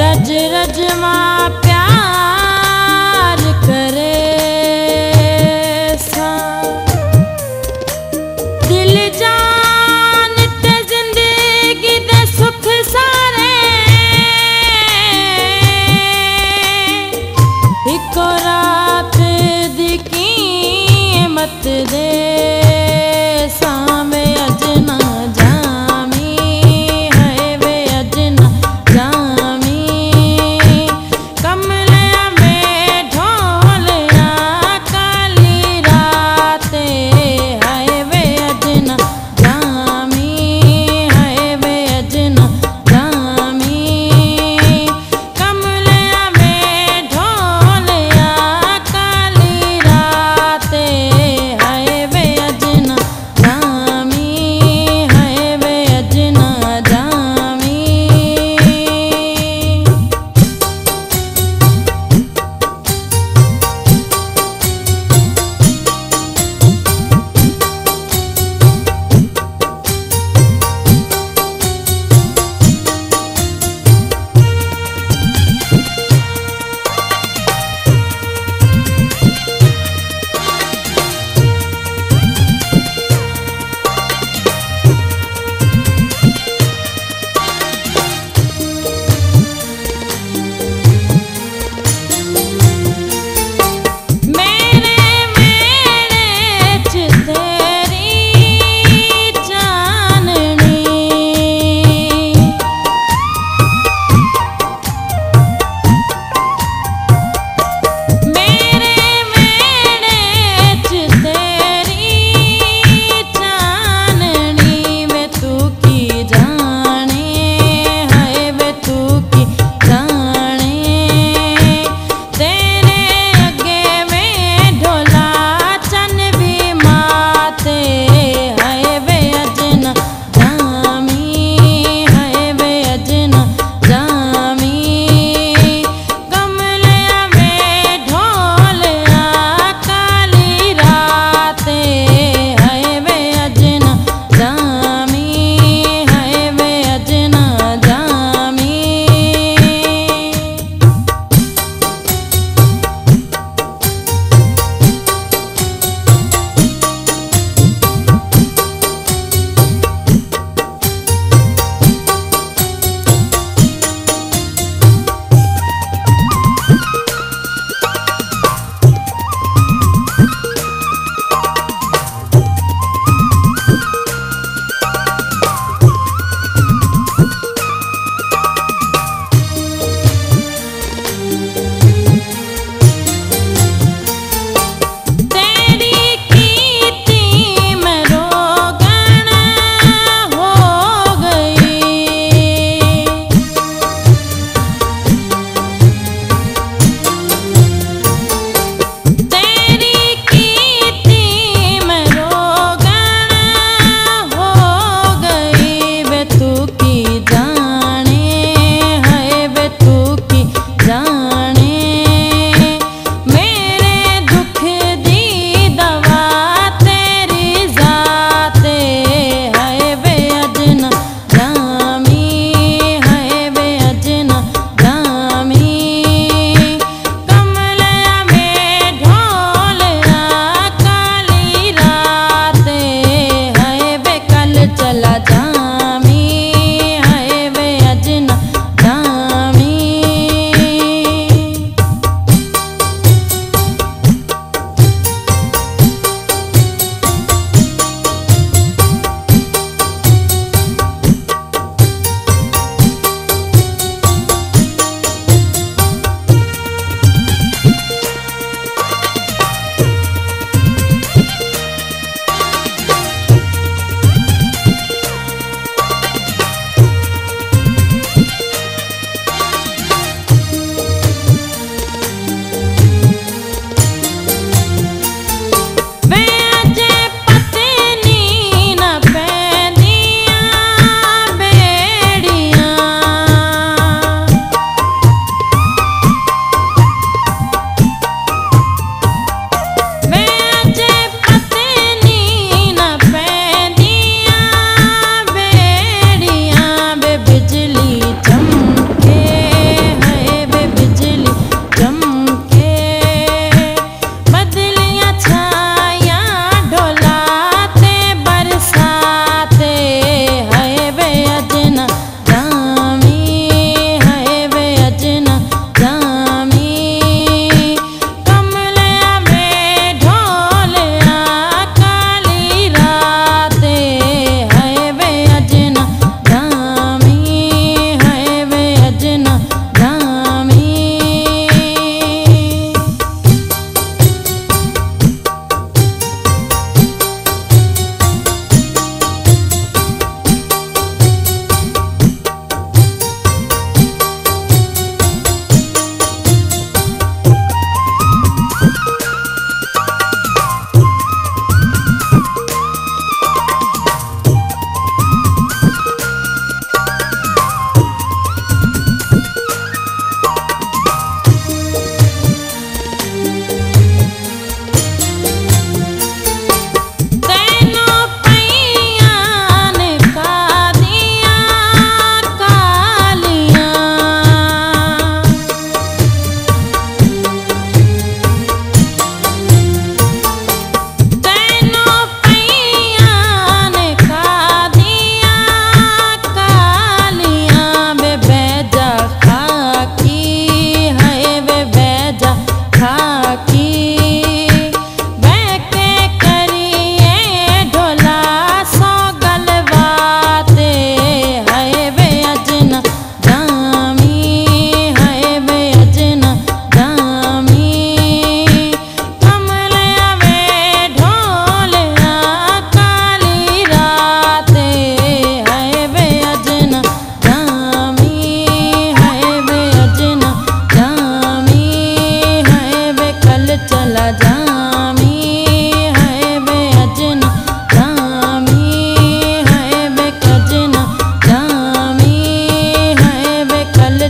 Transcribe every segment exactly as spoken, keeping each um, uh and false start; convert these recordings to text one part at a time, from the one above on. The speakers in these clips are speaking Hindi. रज रज माँ प्यार करे सा दिल जान ते जिंदगी दे सुख सारे इको रात दी कीमत दे सामे अजना जामी है वे अजना जामी कमलिया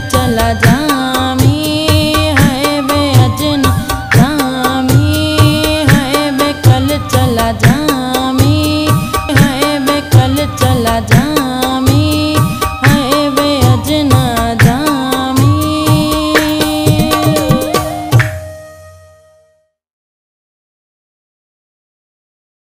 चला जा।